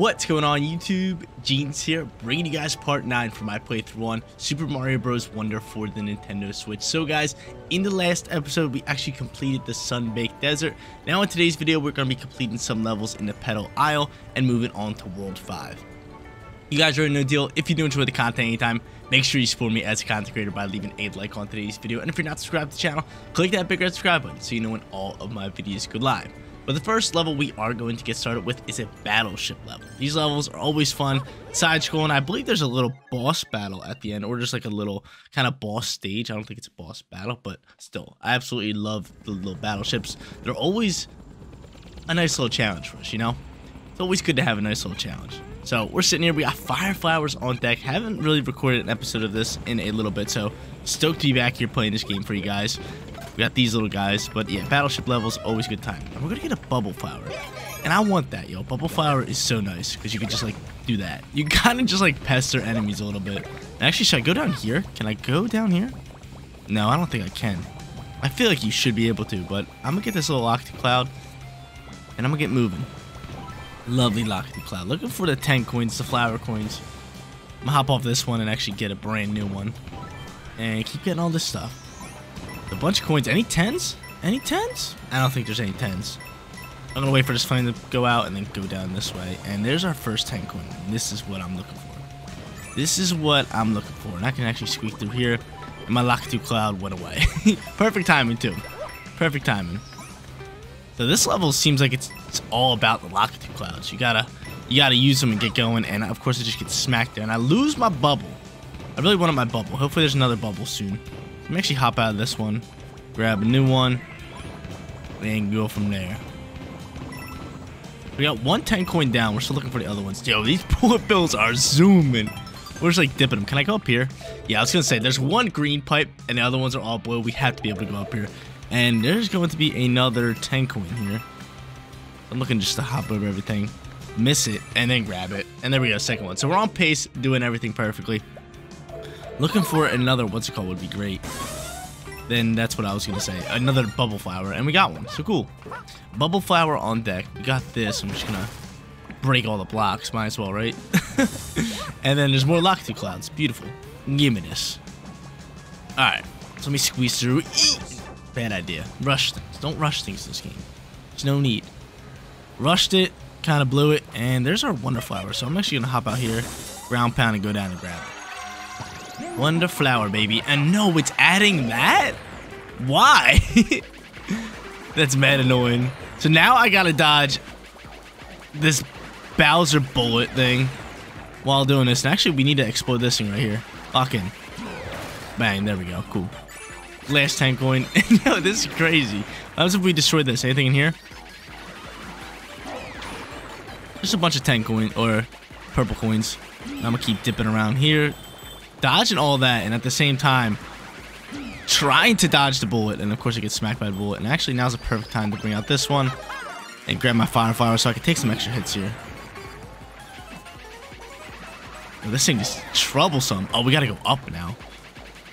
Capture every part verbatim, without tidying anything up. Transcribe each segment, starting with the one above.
What's going on YouTube? Jean's here, bringing you guys part nine for my playthrough on Super Mario Bros Wonder for the Nintendo Switch. So guys, in the last episode we actually completed the Sunbaked Desert. Now in today's video we're going to be completing some levels in the Petal Isle and moving on to World five. You guys already know the deal. If you do enjoy the content anytime, make sure you support me as a content creator by leaving a like on today's video. And if you're not subscribed to the channel, click that big red subscribe button so you know when all of my videos go live. But the first level we are going to get started with is a battleship level. These levels are always fun, side-scrolling. I believe there's a little boss battle at the end, or just like a little kind of boss stage. I don't think it's a boss battle, but still, I absolutely love the little battleships. They're always a nice little challenge for us, you know? It's always good to have a nice little challenge. So we're sitting here, we got Fireflowers on deck. Haven't really recorded an episode of this in a little bit, so stoked to be back here playing this game for you guys. We got these little guys, but yeah, battleship levels, always good time. And we're gonna get a bubble flower, and I want that, yo. Bubble flower is so nice because you can just like do that. You kind of just like pester enemies a little bit. And actually, should I go down here? Can I go down here? No, I don't think I can. I feel like you should be able to, but I'm gonna get this little Octocloud, and I'm gonna get moving. Lovely Octocloud. Looking for the ten coins, the flower coins. I'm gonna hop off this one and actually get a brand new one, and keep getting all this stuff. A bunch of coins. Any tens? Any tens? I don't think there's any tens. I'm going to wait for this flame to go out and then go down this way. And there's our first ten coin. And this is what I'm looking for. This is what I'm looking for. And I can actually squeak through here. And my Lockdown Cloud went away. Perfect timing, too. Perfect timing. So this level seems like it's, it's all about the Lockdown Clouds. You gotta, you gotta use them and get going. And, of course, I just get smacked there. And I lose my bubble. I really wanted my bubble. Hopefully there's another bubble soon. Let me actually hop out of this one, grab a new one, and go from there. We got one ten coin down. We're still looking for the other ones. Yo, these poor bills are zooming. We're just like dipping them. Can I go up here? Yeah, I was going to say, there's one green pipe, and the other ones are all blue. We have to be able to go up here. And there's going to be another ten coin here. I'm looking just to hop over everything, miss it, and then grab it. And there we go, second one. So we're on pace, doing everything perfectly. Looking for another, what's it called, would be great. Then that's what I was going to say. Another bubble flower, and we got one. So cool. Bubble flower on deck. We got this. I'm just going to break all the blocks. Might as well, right? And then there's more Lockdown Clouds. Beautiful. Give me this. Alright. So let me squeeze through. Bad idea. Rush things. Don't rush things in this game. There's no need. Rushed it. Kind of blew it. And there's our Wonder Flower. So I'm actually going to hop out here, ground pound, and go down and grab it. Wonder flower, baby. And no, it's adding that? Why? That's mad annoying. So now I gotta dodge this Bowser bullet thing while doing this. And actually, we need to explode this thing right here. Lock in. Bang, there we go. Cool. Last ten coin. No, this is crazy. What happens if we destroy this? Anything in here? Just a bunch of ten coin or purple coins. I'm gonna keep dipping around here, dodging all that, and at the same time trying to dodge the bullet. And of course I get smacked by the bullet. And actually now's the perfect time to bring out this one and grab my fire flower so I can take some extra hits here. Oh, this thing is troublesome. Oh, we gotta go up now.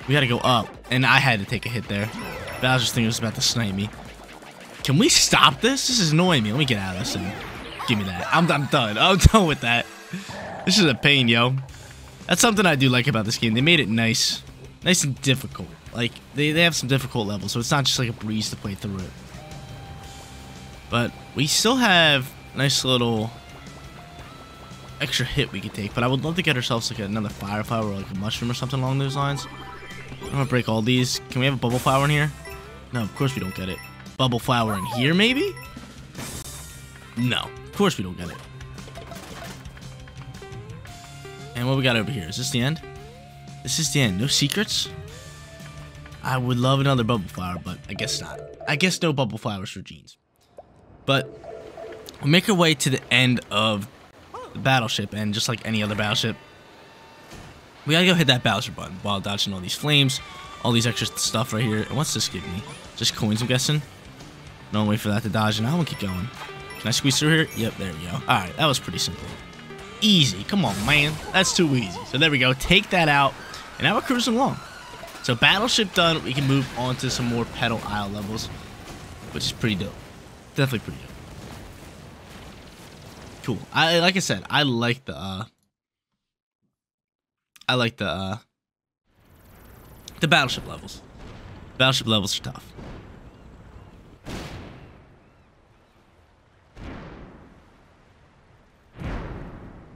We gotta go up. And I had to take a hit there. Bowser's thing was about to snipe me. Can we stop this? This is annoying me. Let me get out of this thing. Give me that. I'm, I'm done. I'm done with that. This is a pain, yo. That's something I do like about this game. They made it nice. Nice and difficult. Like, they, they have some difficult levels, so it's not just like a breeze to play through it. But we still have a nice little extra hit we could take. But I would love to get ourselves like another fire flower or like a mushroom or something along those lines. I'm gonna break all these. Can we have a bubble flower in here? No, of course we don't get it. Bubble flower in here, maybe? No, of course we don't get it. And what we got over here? Is this the end? This is the end. No secrets? I would love another bubble flower, but I guess not. I guess no bubble flowers for Jeans. But we'll make our way to the end of the battleship, and just like any other battleship, we gotta go hit that Bowser button while dodging all these flames, all these extra stuff right here. And what's this give me? Just coins, I'm guessing. No wait for that to dodge, and I'm gonna keep going. Can I squeeze through here? Yep, there we go. Alright, that was pretty simple. Easy. Come on, man. That's too easy. So there we go. Take that out. And now we're cruising along. So battleship done. We can move on to some more Petal Isle levels, which is pretty dope. Definitely pretty dope. cool. I like I said, I like the uh I like the uh the battleship levels. Battleship levels are tough.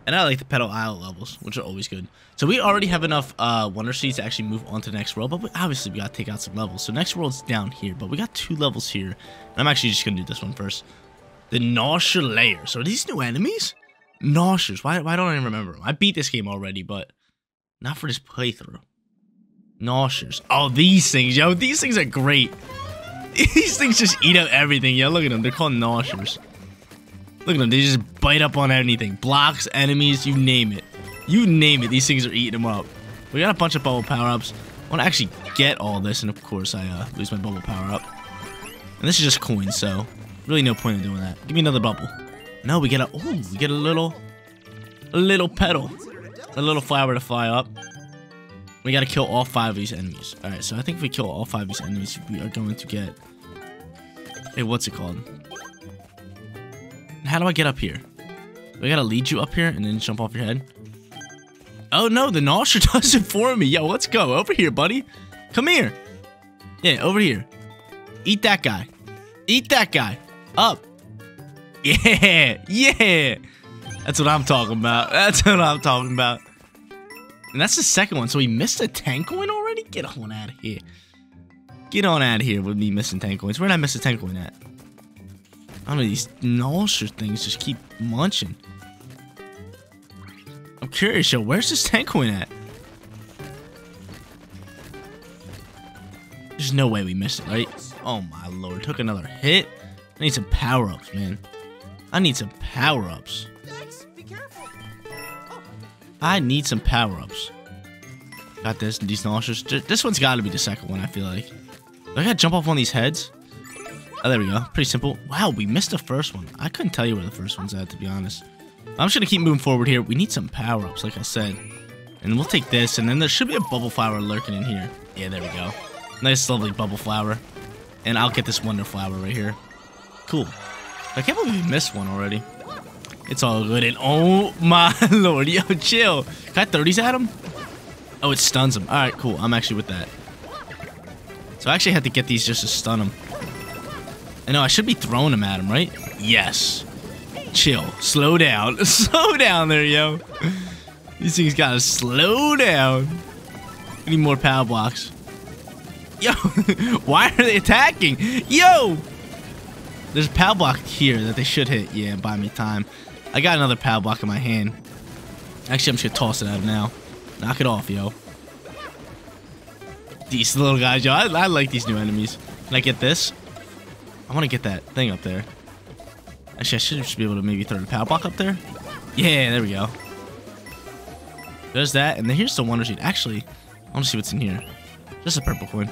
And I like the Petal Isle levels, which are always good. So we already have enough uh, Wonder Seeds to actually move on to the next world. But we, obviously, we got to take out some levels. So next world's down here. But we got two levels here. And I'm actually just going to do this one first. The Nausea Layer. So are these new enemies? Nauseous. Why, why don't I remember them? I beat this game already, but not for this playthrough. Nauseous. Oh, these things, yo. These things are great. These things just eat up everything, yo. Look at them. They're called Nauseous. Look at them, they just bite up on anything. Blocks, enemies, you name it. You name it, these things are eating them up. We got a bunch of bubble power-ups. I want to actually get all this, and of course I uh, lose my bubble power-up. And this is just coins, so really no point in doing that. Give me another bubble. No, we get a- ooh, we get a little- a little petal. A little flower to fly up. We gotta kill all five of these enemies. Alright, so I think if we kill all five of these enemies, we are going to get- hey, what's it called? How do I get up here? Do I gotta lead you up here and then jump off your head? Oh no, the Nausea does it for me. Yo, let's go. Over here, buddy. Come here. Yeah, over here. Eat that guy. Eat that guy. Up. Yeah, yeah. That's what I'm talking about. That's what I'm talking about. And that's the second one. So we missed a ten coin already? Get on out of here. Get on out of here with me missing ten coins. Where did I miss a ten coin at? I don't know, these Nausea things just keep munching. I'm curious, yo, where's this ten coin at? There's no way we missed it, right? Oh my lord, took another hit. I need some power-ups, man. I need some power-ups. I need some power-ups. Got this, and these Nausea. This one's gotta be the second one, I feel like. Do I gotta jump off on these heads? Oh, there we go. Pretty simple. Wow, we missed the first one. I couldn't tell you where the first one's at, to be honest. I'm just going to keep moving forward here. We need some power-ups, like I said. And we'll take this, and then there should be a bubble flower lurking in here. Yeah, there we go. Nice, lovely bubble flower. And I'll get this wonder flower right here. Cool. I can't believe we missed one already. It's all good, and oh my lord. Yo, chill. Can I thirties at him? Oh, it stuns him. Alright, cool. I'm actually with that. So I actually had to get these just to stun him. I know, I should be throwing them at him, right? Yes. Chill. Slow down. Slow down there, yo. These things gotta slow down. We need more power blocks. Yo, why are they attacking? Yo! There's a power block here that they should hit. Yeah, buy me time. I got another power block in my hand. Actually, I'm just gonna toss it at him now. Knock it off, yo. These little guys, yo. I, I like these new enemies. Can I get this? I want to get that thing up there. Actually, I should just be able to maybe throw the power block up there. Yeah, there we go. There's that, and then here's the Wonder Seed. Actually, I want to see what's in here. Just a purple coin.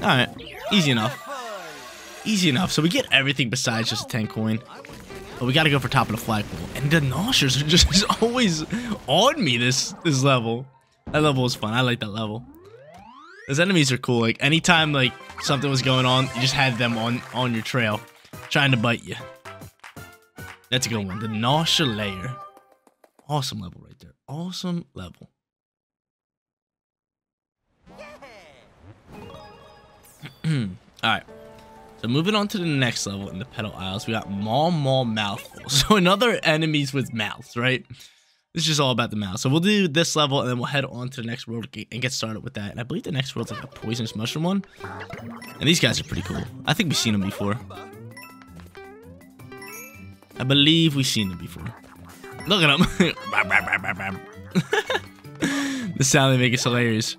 Alright, easy enough. Easy enough. So we get everything besides just a ten coin. But we got to go for top of the flagpole. And the Nauseas are just always on me this, this level. That level was fun. I like that level. Those enemies are cool. Like, anytime, like, something was going on, you just had them on, on your trail, trying to bite you. That's a good one. The Nausea Layer. Awesome level right there. Awesome level. Alright. So, moving on to the next level in the Petal Isles, we got Maw Maw Mouthful. So, another enemies with mouths, right? This is just all about the mouth. So we'll do this level, and then we'll head on to the next world and get started with that. And I believe the next world's like a poisonous mushroom one. And these guys are pretty cool. I think we've seen them before. I believe we've seen them before. Look at them. The sound they make is hilarious.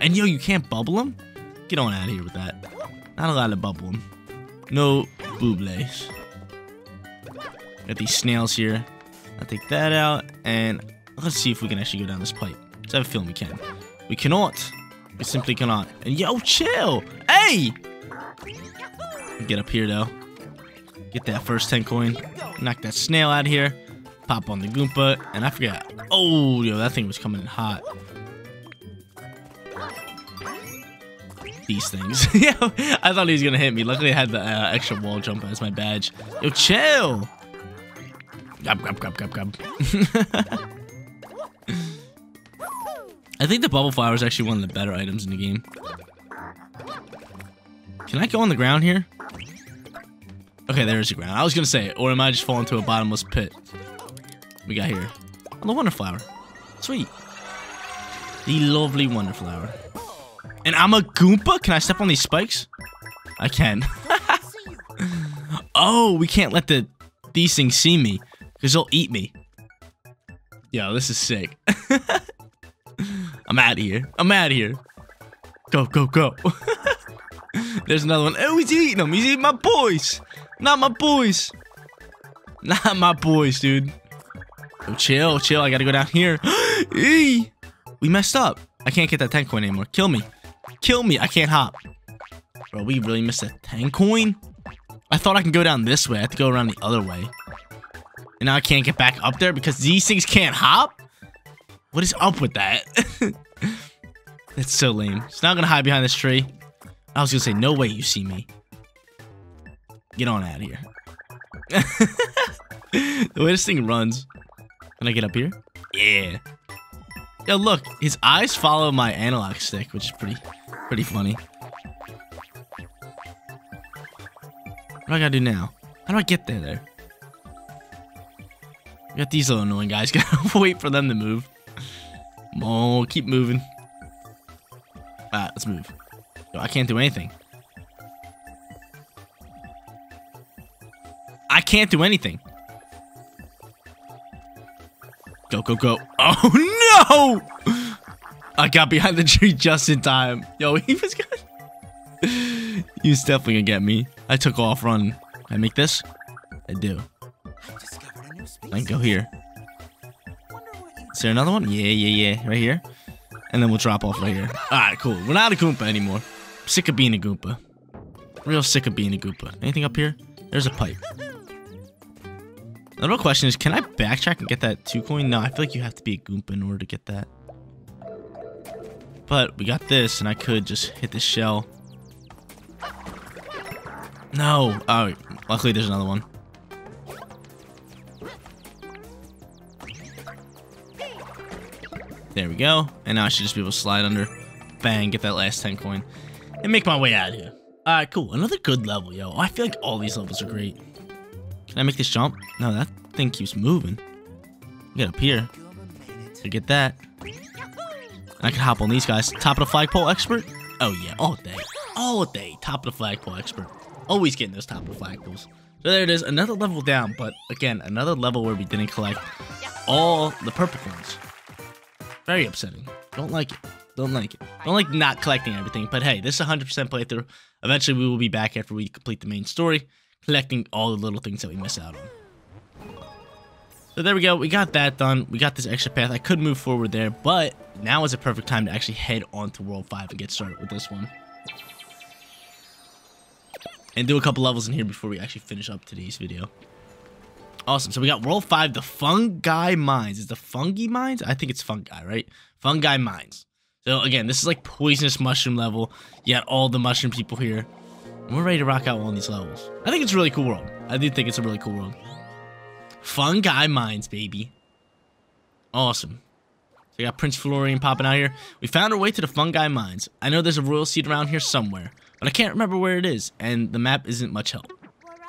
And yo, you can't bubble them? Get on out of here with that. Not allowed to bubble them. No boobles. Got these snails here. I'll take that out, and let's see if we can actually go down this pipe. Let's have a feeling we can. We cannot. We simply cannot. And yo, chill! Hey! Get up here, though. Get that first ten coin. Knock that snail out of here. Pop on the Goomba, and I forgot. Oh, yo, that thing was coming in hot. These things. Yo, I thought he was gonna hit me. Luckily, I had the uh, extra wall jump as my badge. Yo, chill! Gub, gub, gub, gub, gub. I think the bubble flower is actually one of the better items in the game. Can I go on the ground here? Okay, there's the ground. I was gonna say, or am I just falling into a bottomless pit? We got here. Oh, the Wonderflower. Sweet. The lovely Wonderflower. And I'm a Goomba? Can I step on these spikes? I can. Oh, we can't let the these things see me, because they'll eat me. Yo, this is sick. I'm out of here. I'm out of here. Go, go, go. There's another one. Oh, he's eating them. He's eating my boys. Not my boys. Not my boys, dude. Oh, chill, chill. I gotta go down here. We messed up. I can't get that ten coin anymore. Kill me. Kill me. I can't hop. Bro, we really missed that ten coin. I thought I can go down this way. I have to go around the other way. And now I can't get back up there because these things can't hop? What is up with that? That's so lame. It's not gonna hide behind this tree. I was gonna say, no way you see me. Get on out of here. The way this thing runs. Can I get up here? Yeah. Yo, look. His eyes follow my analog stick, which is pretty, pretty funny. What do I gotta do now? How do I get there? There. We got these little annoying guys. Gotta wait for them to move. Oh, keep moving. Alright, let's move. Yo, I can't do anything. I can't do anything. Go, go, go. Oh, no! I got behind the tree just in time. Yo, he was gonna... He was definitely gonna get me. I took off running. Can I make this? I do. I can go here. Is there another one? Yeah, yeah, yeah. Right here. And then we'll drop off right here. Alright, cool. We're not a Goomba anymore. I'm sick of being a Goomba. Real sick of being a Goomba. Anything up here? There's a pipe. The real question is, can I backtrack and get that two coin? No, I feel like you have to be a Goomba in order to get that. But we got this, and I could just hit this shell. No. Oh, luckily there's another one. There we go. And now I should just be able to slide under. Bang, get that last ten coin. And make my way out of here. Alright, cool. Another good level, yo. I feel like all these levels are great. Can I make this jump? No, that thing keeps moving. Get up here. So get that. I can hop on these guys. Top of the flagpole expert? Oh, yeah. All day. All day. Top of the flagpole expert. Always getting those top of the flagpoles. So there it is. Another level down. But, again, another level where we didn't collect all the purple coins. Very upsetting. Don't like it. Don't like it. Don't like not collecting everything. But, hey, this is one hundred percent playthrough. Eventually, we will be back after we complete the main story, collecting all the little things that we miss out on. So there we go. We got that done. We got this extra path. I could move forward there, but now is a perfect time to actually head on to World five and get started with this one. And do a couple levels in here before we actually finish up today's video. Awesome. So we got World five, the Fungi Mines. Is the Fungi Mines? I think it's Fungi, right? Fungi Mines. So again, this is like Poisonous Mushroom level. You got all the mushroom people here. We're ready to rock out on these levels. I think it's a really cool world. I do think it's a really cool world. Fungi Mines, baby. Awesome. So we got Prince Florian popping out here. We found our way to the Fungi Mines. I know there's a royal seed around here somewhere, but I can't remember where it is, and the map isn't much help.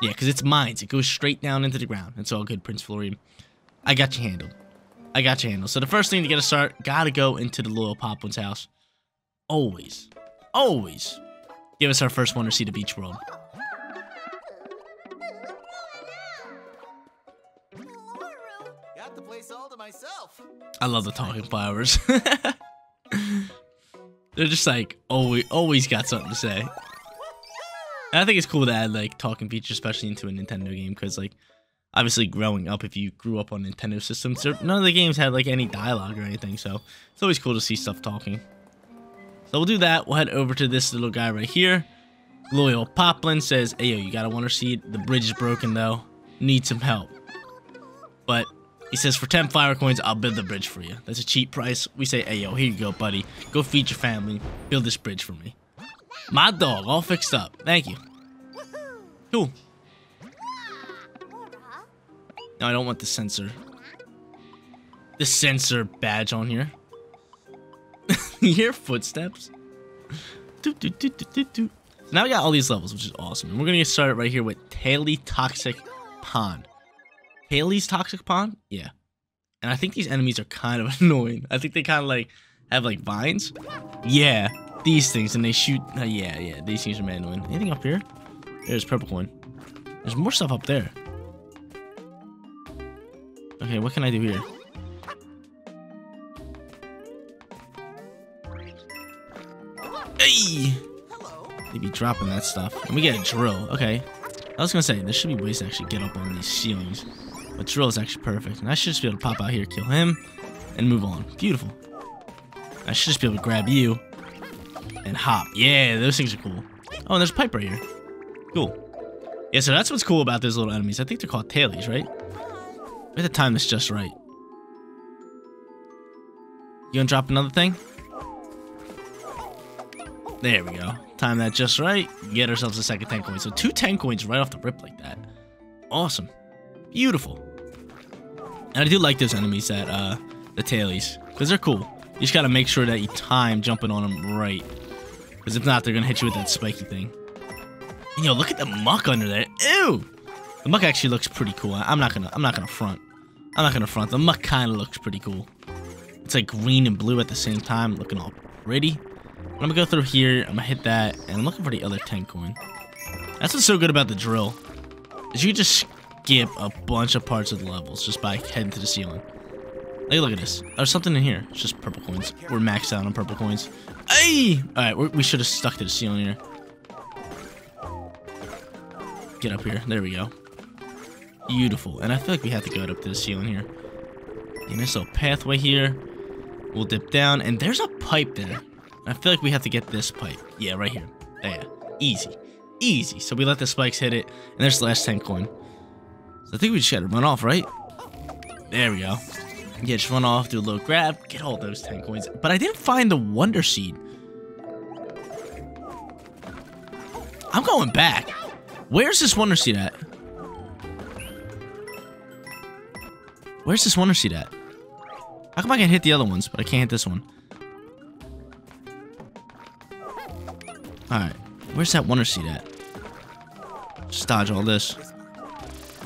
Yeah, because it's mines. It goes straight down into the ground. It's all good, Prince Florian. I got you handled. I got you handled. So the first thing to get a start, gotta go into the Loyal Poplin's house. Always. Always. Give us our first one to see the beach world. Got the place all to myself. I love the talking flowers. They're just like, always, always got something to say. And I think it's cool to add like talking features, especially into a Nintendo game, because like, obviously growing up, if you grew up on Nintendo systems, none of the games had like any dialogue or anything, so it's always cool to see stuff talking. So we'll do that. We'll head over to this little guy right here. Loyal Poplin says, hey, yo, you got a Wonder Seed. The bridge is broken, though. Need some help. But he says, for ten flower coins, I'll build the bridge for you. That's a cheap price. We say, hey, yo, here you go, buddy. Go feed your family. Build this bridge for me. My dog, all fixed up. Thank you. Cool. No, I don't want the sensor. The sensor badge on here. You hear footsteps? Doop, doop, doop, doop, doop, doop. So now we got all these levels, which is awesome. And we're going to get started right here with Hayley's Toxic Pond. Hayley's Toxic Pond? Yeah. And I think these enemies are kind of annoying. I think they kind of like have like vines. Yeah. These things. And they shoot. Uh, yeah, yeah. These things are mad annoying. Anything up here? There's purple one. There's more stuff up there. Okay, what can I do here? Hey! They be dropping that stuff. And we get a drill. Okay. I was gonna say, there should be ways to actually get up on these ceilings. But drill is actually perfect. And I should just be able to pop out here, kill him, and move on. Beautiful. I should just be able to grab you and hop. Yeah, those things are cool. Oh, and there's a pipe right here. Cool. Yeah, so that's what's cool about those little enemies. I think they're called tailies, right? We have to time this just right. You gonna drop another thing? There we go. Time that just right. Get ourselves a second ten coin. So two ten coins right off the rip like that. Awesome. Beautiful. And I do like those enemies that, uh, the tailies. Because they're cool. You just gotta make sure that you time jumping on them right. Because if not, they're gonna hit you with that spiky thing. And yo, look at the muck under there. Ew! The muck actually looks pretty cool. I'm not gonna, I'm not gonna front. I'm not gonna front. The muck kinda looks pretty cool. It's like green and blue at the same time. Looking all pretty. I'm gonna go through here, I'm gonna hit that, and I'm looking for the other ten coin. That's what's so good about the drill, is you just skip a bunch of parts of the levels just by heading to the ceiling. Hey, look at this. There's something in here. It's just purple coins. We're maxed out on purple coins. Hey! Alright, we should have stuck to the ceiling here. Get up here. There we go. Beautiful. And I feel like we have to go up to the ceiling here. And this little pathway here. We'll dip down, and there's a pipe there. I feel like we have to get this pipe. Yeah, right here. Yeah, easy. Easy. So we let the spikes hit it, and there's the last ten coin. So I think we just gotta run off, right? There we go. Yeah, just run off, do a little grab, get all those ten coins. But I didn't find the Wonder Seed. I'm going back. Where's this Wonder Seed at? Where's this Wonder Seed at? How come I can hit the other ones, but I can't hit this one? Alright, where's that Wonder Seed at? Just dodge all this.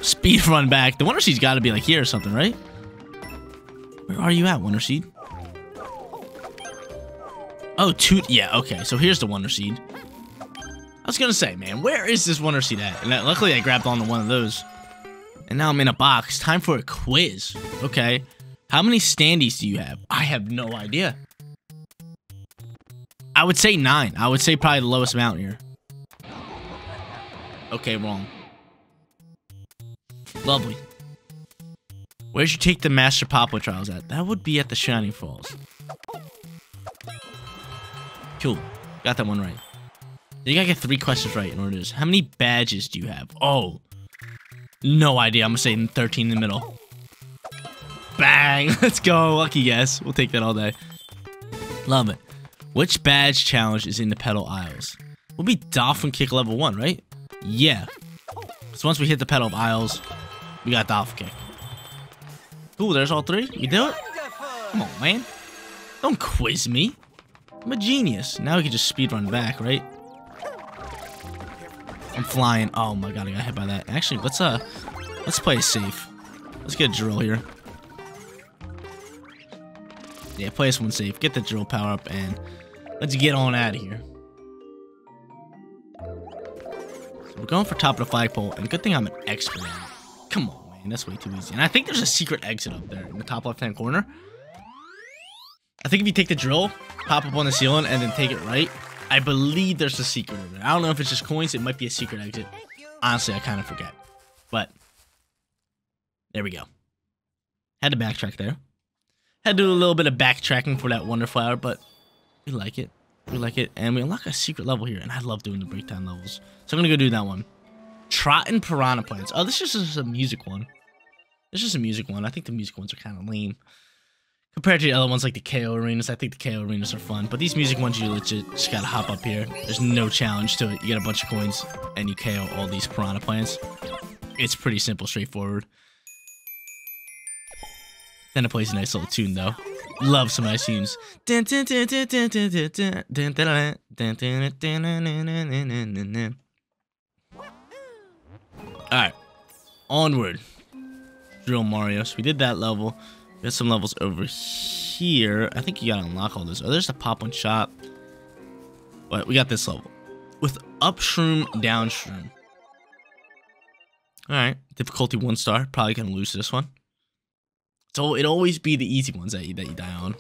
Speed run back. The Wonder Seed's gotta be like here or something, right? Where are you at, Wonder Seed? Oh, two. Yeah, okay, so here's the Wonder Seed. I was gonna say, man, where is this Wonder Seed at? And that, luckily, I grabbed onto one of those. And now I'm in a box. Time for a quiz. Okay. How many standees do you have? I have no idea. I would say nine. I would say probably the lowest amount here. Okay, wrong. Lovely. Where'd you take the Master Poplar Trials at? That would be at the Shining Falls. Cool. Got that one right. You gotta get three questions right in order to this. How many badges do you have? Oh. No idea. I'm gonna say thirteen in the middle. Bang! Let's go. Lucky guess. We'll take that all day. Love it. Which badge challenge is in the Petal Isles? We'll be Dolphin Kick level one, right? Yeah. So once we hit the Petal Isles, we got Dolphin Kick. Ooh, there's all three. You do it? Come on, man. Don't quiz me. I'm a genius. Now we can just speedrun back, right? I'm flying. Oh my god, I got hit by that. Actually, let's uh, let's play it safe. Let's get a drill here. Yeah, play this one safe. Get the drill power up and... let's get on out of here. So we're going for top of the flagpole, and good thing I'm an expert at it. Come on, man, that's way too easy. And I think there's a secret exit up there in the top left-hand corner. I think if you take the drill, pop up on the ceiling, and then take it right, I believe there's a secret over there. I don't know if it's just coins, it might be a secret exit. Honestly, I kind of forget. But, there we go. Had to backtrack there. Had to do a little bit of backtracking for that Wonder Flower, but... we like it. We like it. And we unlock a secret level here. And I love doing the breakdown levels. So I'm going to go do that one. Trotting Piranha Plants. Oh, this is just a music one. This is just a music one. I think the music ones are kind of lame. Compared to the other ones like the K O Arenas. I think the K O Arenas are fun. But these music ones, you legit just got to hop up here. There's no challenge to it. You get a bunch of coins and you K O all these Piranha Plants. It's pretty simple, straightforward. Then it plays a nice little tune, though. Love some nice tunes. Alright. Onward. Drill Mario. So we did that level. We got some levels over here. I think you gotta unlock all this. Oh, there's the pop-one shop. But we got this level. With up shroom, down shroom. Alright. Difficulty one star. Probably gonna lose this one. So it'll always be the easy ones that you, that you die on.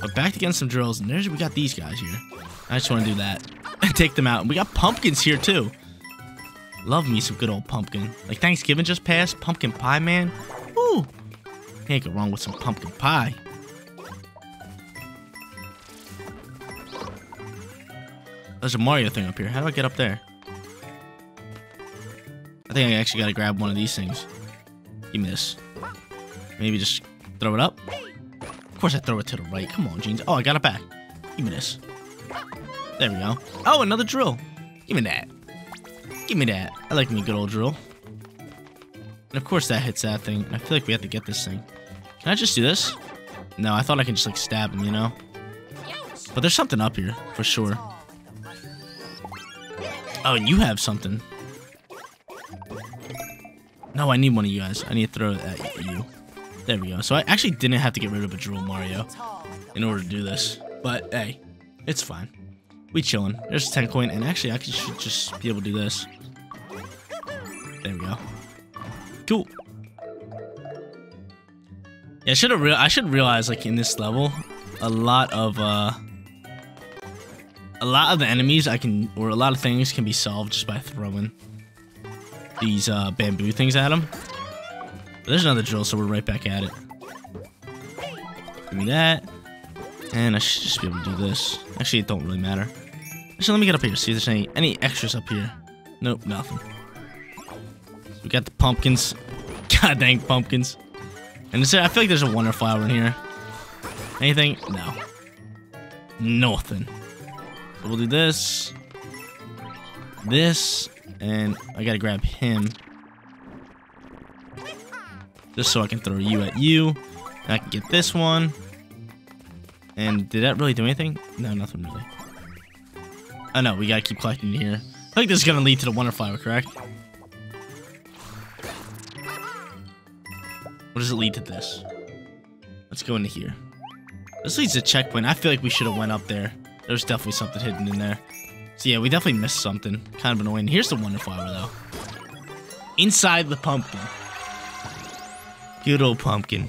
But back against some drills. And there's, we got these guys here. I just want to do that. And take them out. And we got pumpkins here too. Love me some good old pumpkin. Like Thanksgiving just passed. Pumpkin pie, man. Woo! Can't go wrong with some pumpkin pie. There's a Mario thing up here. How do I get up there? I think I actually got to grab one of these things. You miss. Maybe just throw it up. Of course I throw it to the right. Come on, Jeans. Oh, I got it back. Give me this. There we go. Oh, another drill. Give me that. Give me that. I like me a good old drill. And of course that hits that thing. I feel like we have to get this thing. Can I just do this? No, I thought I could just like stab him, you know? But there's something up here, for sure. Oh, and you have something. No, I need one of you guys. I need to throw it at you. There we go. So I actually didn't have to get rid of a drill Mario in order to do this. But, hey, it's fine. We chillin'. There's ten coin. And actually, I should just be able to do this. There we go. Cool. Yeah, I should have real. I should realize, like, in this level, a lot of, uh... a lot of the enemies I can... or a lot of things can be solved just by throwing these uh, bamboo things at them. But there's another drill, so we're right back at it. Give me that. And I should just be able to do this. Actually, it don't really matter. Actually, let me get up here, see if there's any, any extras up here. Nope, nothing. We got the pumpkins. God dang pumpkins. And it's, I feel like there's a wonder flower in here. Anything? No. Nothing. So we'll do this. This. And I gotta grab him. Just so I can throw you at you. And I can get this one. And did that really do anything? No, nothing really. Oh no, we gotta keep collecting here. I think this is gonna lead to the Wonder Flower, correct? What does it lead to this? Let's go into here. This leads to checkpoint. I feel like we should have went up there. There's definitely something hidden in there. So yeah, we definitely missed something. Kind of annoying. Here's the Wonder Flower, though. Inside the pumpkin. Good old pumpkin.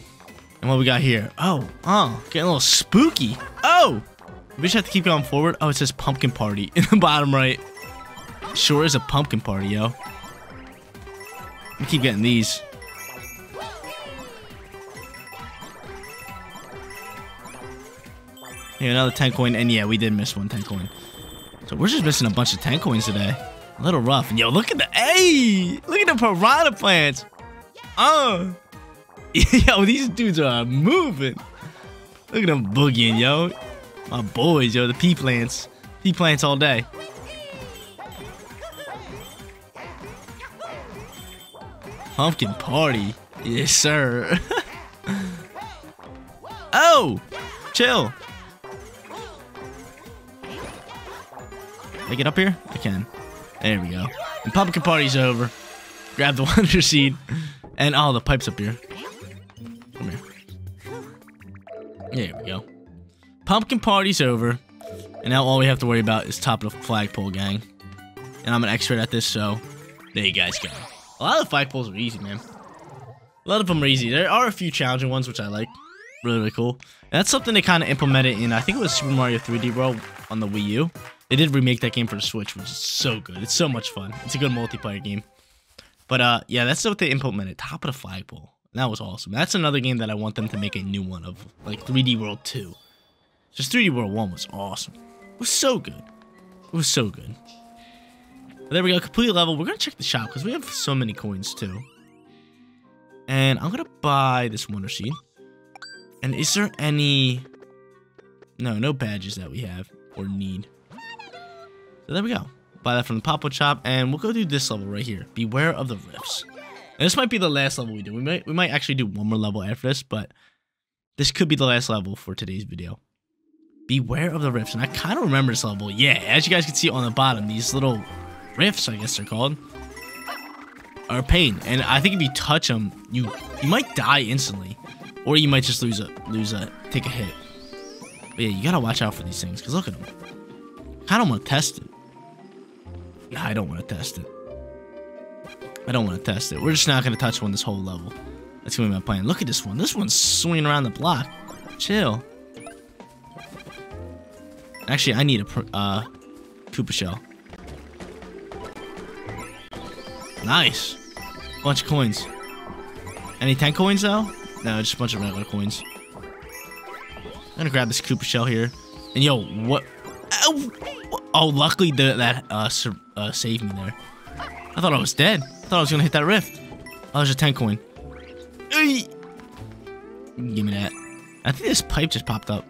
And what we got here? Oh, oh, getting a little spooky. Oh! We just have to keep going forward. Oh, it says pumpkin party in the bottom right. Sure is a pumpkin party, yo. We keep getting these. Here, another ten coin. And yeah, we did miss one ten coin. So we're just missing a bunch of ten coins today. A little rough. And yo, look at the... Hey! Look at the piranha plants! Oh! Yo, these dudes are moving. Look at them boogieing, yo. My boys, yo. The pea plants. Pea plants all day. Pumpkin party. Yes, sir. Oh! Chill. Can I get up here? I can. There we go. And pumpkin party's over. Grab the wonder seed. And all oh, the pipes up here. Come here. There we go. Pumpkin party's over. And now all we have to worry about is top of the flagpole, gang. And I'm an expert at this, so there you guys go. A lot of the flagpoles are easy, man. A lot of them are easy. There are a few challenging ones, which I like. Really, really cool. And that's something they kind of implemented in, I think it was Super Mario three D World on the Wii U. They did remake that game for the Switch, which is so good. It's so much fun. It's a good multiplayer game. But, uh, yeah, that's what they implemented. Top of the flagpole. That was awesome. That's another game that I want them to make a new one of. Like, three D World two. Just three D World one was awesome. It was so good. It was so good. But there we go. Complete level. We're going to check the shop, because we have so many coins, too. And I'm going to buy this Wonder Seed. And is there any... No, no badges that we have or need. So there we go. Buy that from the pop-up shop, and we'll go do this level right here. Beware of the rifts. And this might be the last level we do. We might we might actually do one more level after this, but this could be the last level for today's video. Beware of the rifts. And I kind of remember this level. Yeah, as you guys can see on the bottom, these little rifts, I guess they're called, are a pain. And I think if you touch them, you you might die instantly, or you might just lose a lose a take a hit. But yeah, you gotta watch out for these things, cause look at them. I don't want to test it. I don't want to test it. I don't want to test it. We're just not gonna touch one this whole level. That's gonna be my plan. Look at this one. This one's swinging around the block. Chill. Actually, I need a uh, Koopa shell. Nice. Bunch of coins. Any ten coins though? No, just a bunch of regular coins. I'm gonna grab this Koopa shell here. And yo, what? Oh, oh luckily the, that uh, uh, saved me there. I thought I was dead. I thought I was gonna hit that rift. Oh, there's a ten coin. Eey! Give me that. I think this pipe just popped up,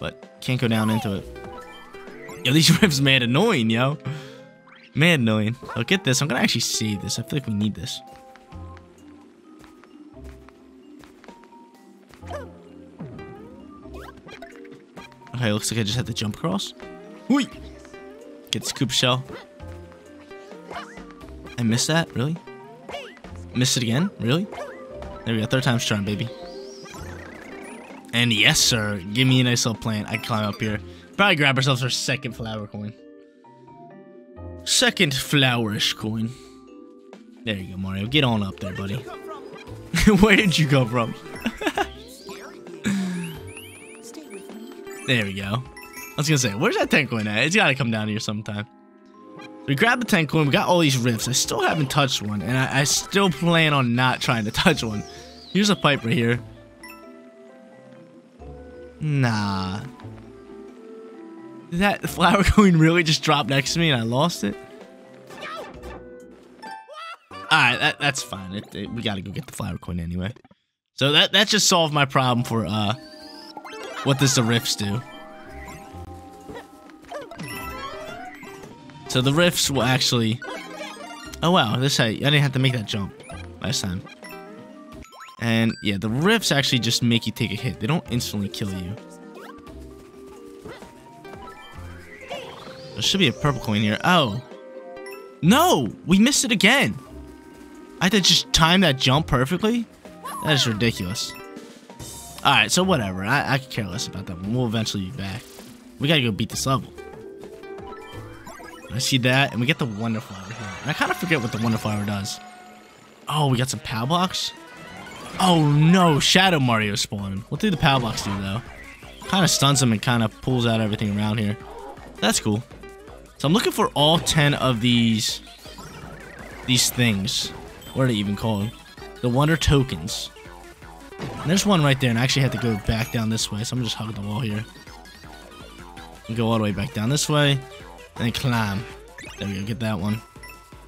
but can't go down into it. Yo, these rifts mad annoying, yo. Mad annoying. Oh, get this. I'm gonna actually save this. I feel like we need this. Okay, looks like I just had to jump across. Hui! Get this Koopa shell. I missed that? Really? Missed it again? Really? There we go. Third time's charm, baby. And yes, sir. Give me a nice little plant. I can climb up here. Probably grab ourselves our second flower coin. Second flowerish coin. There you go, Mario. Get on up there, buddy. Where did you come from? There we go. I was gonna say, where's that ten coin at? It's gotta come down here sometime. We grabbed the ten coin, we got all these rifts. I still haven't touched one, and I, I still plan on not trying to touch one. Here's a pipe right here. Nah. Did that flower coin really just dropped next to me and I lost it? Alright, that, that's fine. It, it, we gotta go get the flower coin anyway. So that, that just solved my problem for, uh... what does the rifts do? So the rifts will actually... Oh wow, this I, I didn't have to make that jump last time. And yeah, the rifts actually just make you take a hit. They don't instantly kill you. There should be a purple coin here. Oh. No! We missed it again! I had to just time that jump perfectly? That is ridiculous. Alright, so whatever. I, I could care less about that one. We'll eventually be back. We gotta go beat this level. I see that, and we get the Wonder Flower here. And I kind of forget what the Wonder Flower does. Oh, we got some Pow Blocks? Oh no, Shadow Mario spawned. What do the Pow Blocks do, though? Kind of stuns him and kind of pulls out everything around here. That's cool. So I'm looking for all ten of these... These things. What are they even called? The Wonder Tokens. And there's one right there, and I actually had to go back down this way, so I'm gonna just hug the wall here. And go all the way back down this way, and then climb. There we go, get that one.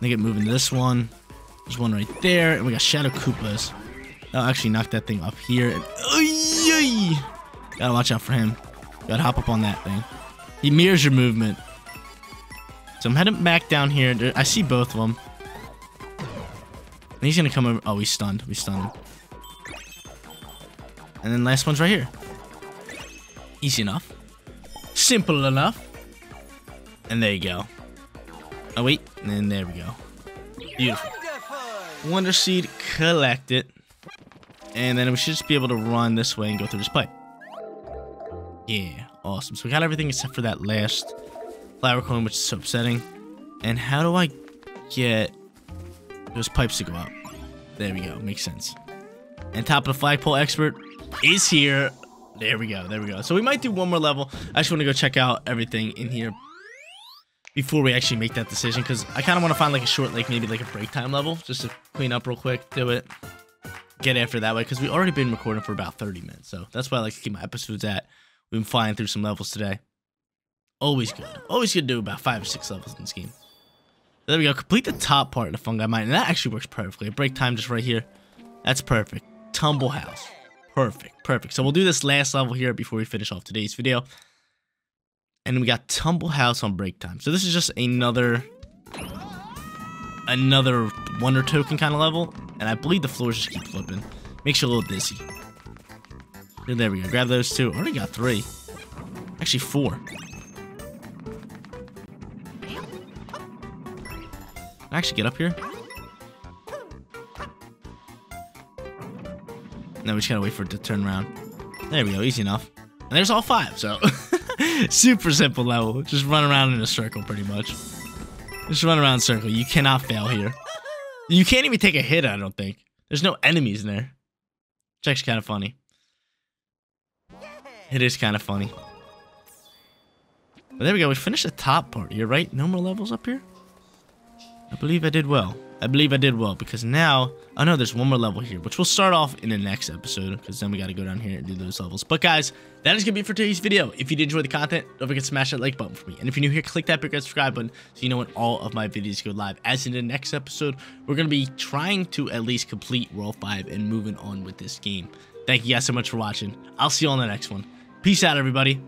Then get moving to this one. There's one right there, and we got Shadow Koopas. That'll actually knock that thing up here. And, oh, gotta watch out for him. Gotta hop up on that thing. He mirrors your movement. So I'm heading back down here. I see both of them. And he's gonna come over. Oh, we stunned. We stunned him. And then last one's right here. Easy enough. Simple enough. And there you go. Oh wait, and there we go. Beautiful. Wonder Seed collected. And then we should just be able to run this way and go through this pipe. Yeah, awesome. So we got everything except for that last flower coin, which is so upsetting. And how do I get those pipes to go up? There we go, makes sense. And top of the flagpole expert is here. There we go, there we go. So we might do one more level. I just want to go check out everything in here before we actually make that decision, because I kind of want to find like a short, like maybe like a break time level, just to clean up real quick, do it, get after that way, because we've already been recording for about thirty minutes. So that's why I like to keep my episodes at. We've been flying through some levels today. Always good. Always good to do about five or six levels in this game. There we go. Complete the top part of the Fungi Mine, and that actually works perfectly. A break time just right here. That's perfect. Tumble House. Perfect, perfect. So we'll do this last level here before we finish off today's video. And we got Tumble House on break time. So this is just another another Wonder Token kind of level, and I believe the floors just keep flipping. Makes you a little dizzy. There we go. Grab those two. I already got three. Actually, four. Can I actually get up here? No, we just gotta wait for it to turn around. There we go. Easy enough. And there's all five, so... Super simple level. Just run around in a circle, pretty much. Just run around in a circle. You cannot fail here. You can't even take a hit, I don't think. There's no enemies in there. It's actually kind of funny. It is kind of funny. But there we go. We finished the top part here, right? No more levels up here? I believe I did well. I believe I did well, because now... I know there's one more level here, which we'll start off in the next episode, because then we got to go down here and do those levels. But guys, that is going to be it for today's video. If you did enjoy the content, don't forget to smash that like button for me. And if you're new here, click that big red subscribe button so you know when all of my videos go live. As in the next episode, we're going to be trying to at least complete World five and moving on with this game. Thank you guys so much for watching. I'll see you on the next one. Peace out, everybody.